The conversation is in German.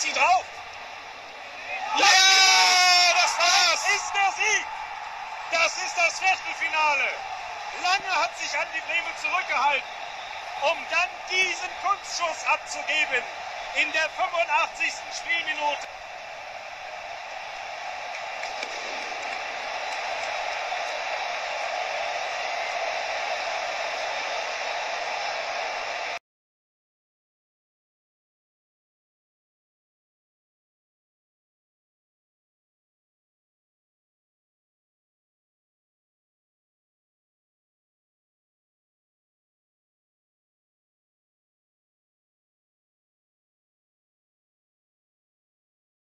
sie drauf. Ja, das war's. Das ist der Sieg. Das ist das Viertelfinale. Lange hat sich Andi Brehme zurückgehalten, um dann diesen Kunstschuss abzugeben in der 85. Spielminute.